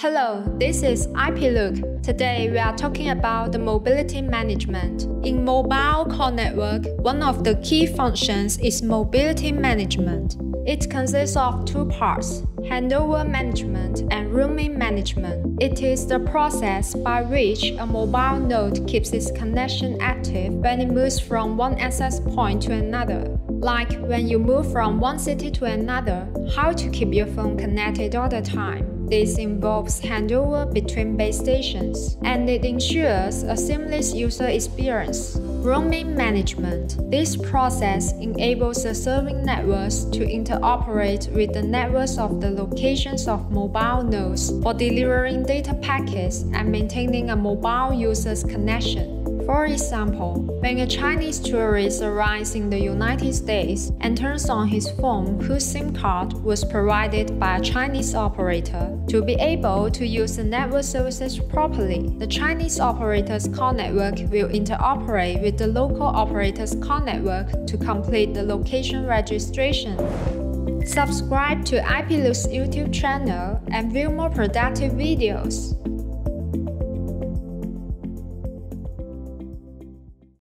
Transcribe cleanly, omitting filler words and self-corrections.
Hello, this is IPLOOK. Today we are talking about the mobility management. In mobile core network, one of the key functions is mobility management. It consists of two parts, handover management and roaming management. It is the process by which a mobile node keeps its connection active when it moves from one access point to another. Like when you move from one city to another, how to keep your phone connected all the time. This involves handover between base stations, and it ensures a seamless user experience. Roaming management. This process enables the serving networks to interoperate with the networks of the locations of mobile nodes for delivering data packets and maintaining a mobile user's connection. For example, when a Chinese tourist arrives in the United States and turns on his phone whose SIM card was provided by a Chinese operator, to be able to use the network services properly, the Chinese operator's core network will interoperate with the local operator's core network to complete the location registration. Subscribe to IPLOOK's YouTube channel and view more productive videos.